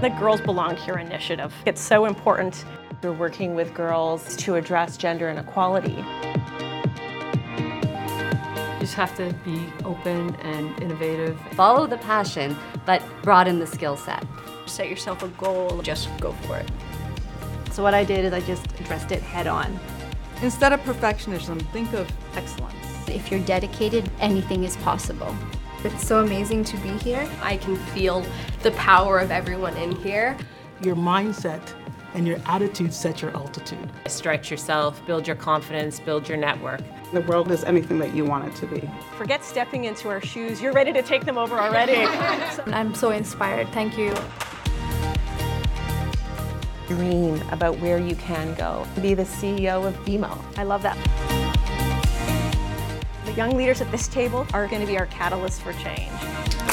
The Girls Belong Here initiative. It's so important. We're working with girls to address gender inequality. You just have to be open and innovative. Follow the passion, but broaden the skill set. Set yourself a goal, just go for it. So what I did is I just addressed it head on. Instead of perfectionism, think of excellence. If you're dedicated, anything is possible. It's so amazing to be here. I can feel the power of everyone in here. Your mindset and your attitude set your altitude. Stretch yourself, build your confidence, build your network. The world is anything that you want it to be. Forget stepping into our shoes. You're ready to take them over already. I'm so inspired. Thank you. Dream about where you can go. Be the CEO of BMO. I love that. The young leaders at this table are going to be our catalyst for change.